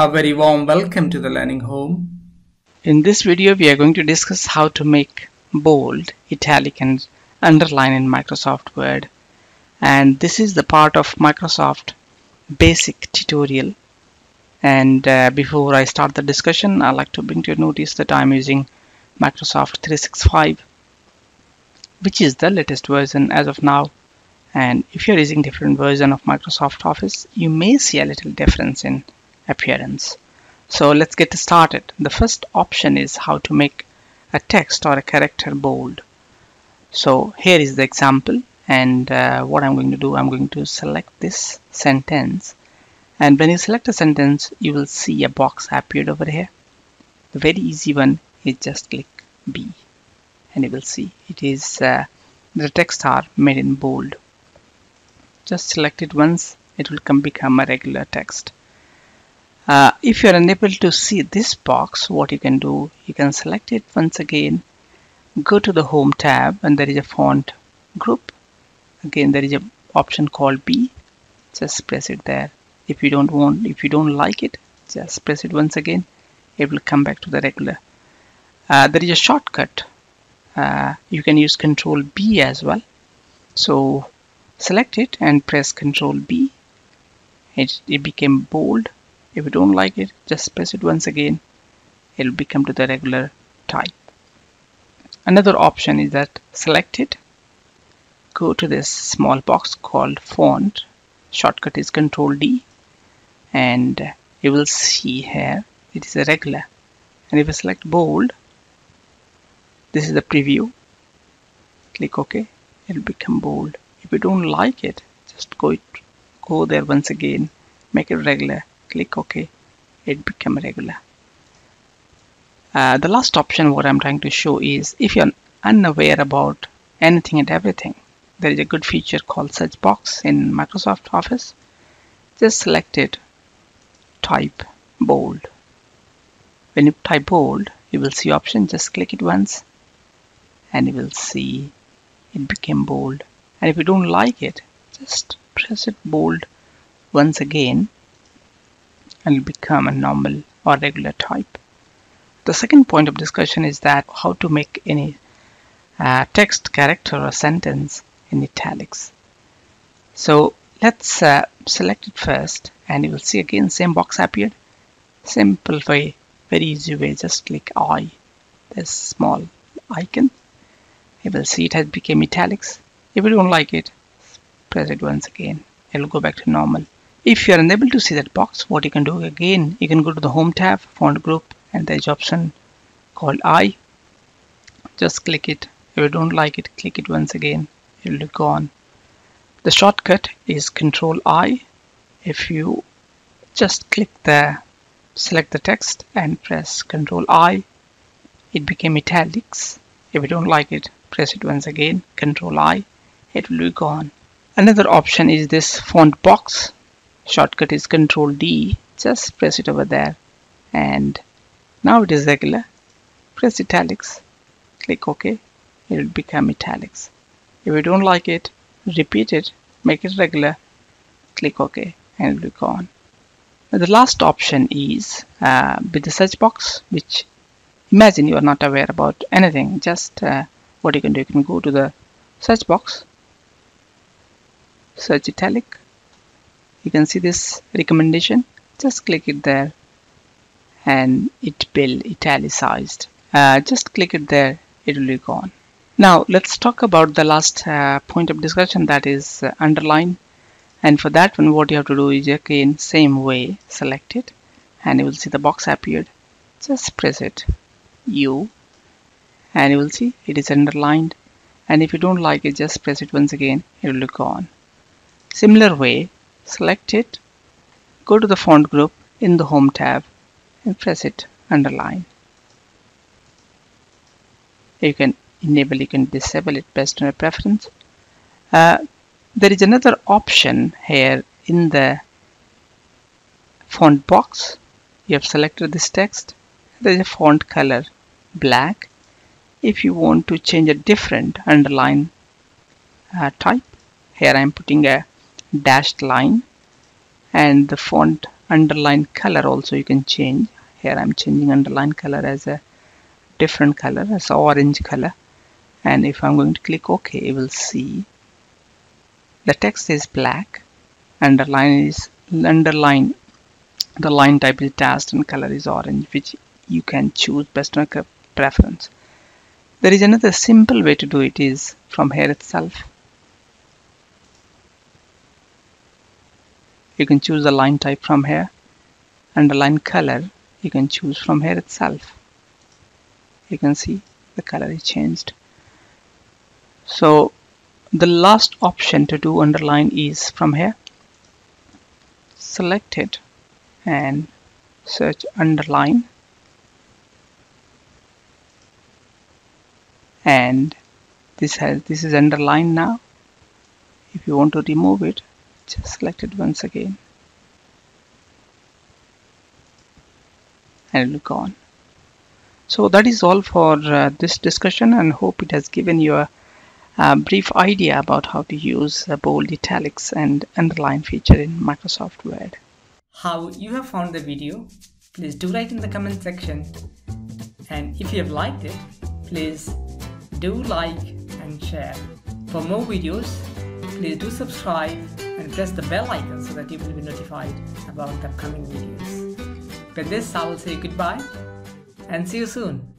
A very warm welcome to the Learning Home. In this video, we are going to discuss how to make bold, italic and underline in Microsoft Word. And this is the part of Microsoft basic tutorial. And before I start the discussion, I'd like to bring to your notice that I'm using Microsoft 365, which is the latest version as of now. And if you're using different version of Microsoft Office, you may see a little difference in appearance. So let's get started. The first option is how to make a text or a character bold. So here is the example, and what I'm going to do, I'm going to select this sentence, and when you select a sentence, you will see a box appeared over here. The very easy one is just click B, and you will see it is the text are made in bold. Just select it once, it will become a regular text. If you are unable to see this box, what you can do, you can select it once again, go to the Home tab, and there is a font group. Again, there is an option called B. Just press it there. If you don't like it, just press it once again. It will come back to the regular. There is a shortcut. You can use Control B as well. So select it and press Control B. It became bold. If you don't like it, just press it once again. It will become to the regular type. Another option is that select it, go to this small box called font, shortcut is Control D, and you will see here it is a regular. And if you select bold, this is the preview, click OK, it will become bold. If you don't like it, just go there once again, make it regular. Click OK, it become regular. The last option what I'm trying to show is if you're unaware about anything and everything, there is a good feature called search box in Microsoft Office. Just select it, type bold. When you type bold, you will see option, just click it once and you will see it became bold. And if you don't like it, just press it bold once again and will become a normal or regular type. The second point of discussion is that how to make any text, character or sentence in italics. So let's select it first, and you will see again same box appeared. Simple way, very easy way, just click I, this small icon. You will see it has become italics. If you don't like it, press it once again. It will go back to normal. If you are unable to see that box, what you can do again, you can go to the Home tab, font group, and there is option called I. Just click it. If you don't like it, click it once again. It will be gone. The shortcut is Control I. If you just click there, select the text and press Control I, it became italics. If you don't like it, press it once again, Control I, it will be gone. Another option is this font box. Shortcut is Control D. Just press it over there, and now it is regular. Press italics, click OK, it will become italics. If you don't like it, repeat it, make it regular, click OK, and it will be gone. Now the last option is with the search box, which imagine you are not aware about anything. Just what you can do, you can go to the search box, search italic. You can see this recommendation, just click it there and it will italicized. Just click it there, it will be gone. Now let's talk about the last point of discussion, that is underline. And for that one, what you have to do is again same way, select it and you will see the box appeared. Just press it U and you will see it is underlined. And if you don't like it, just press it once again, it will be gone. Similar way, select it, go to the font group in the Home tab and press it underline. You can enable, you can disable it based on your preference. There is another option here in the font box. You have selected this text. There is a font color black. If you want to change a different underline type, here I am putting a dashed line, and the font Underline color also you can change. Here I'm changing underline color as a different color, as orange color. And if I'm going to click OK, you will see the text is black, underline, the line type is dashed and color is orange, which you can choose based on your preference. There is another simple way to do it is from here itself. You can choose the line type from here, and the line color you can choose from here itself. You can see the color is changed. So the last option to do underline is from here. Select it and search underline, and this is underlined now. If you want to remove it, just select it once again and look on. So that is all for this discussion, and hope it has given you a brief idea about how to use bold, italics and underline feature in Microsoft Word. How you have found the video, please do write in the comment section, and if you have liked it, please do like and share. For more videos, please do subscribe and press the bell icon so that you will be notified about upcoming videos. With this, I will say goodbye and see you soon.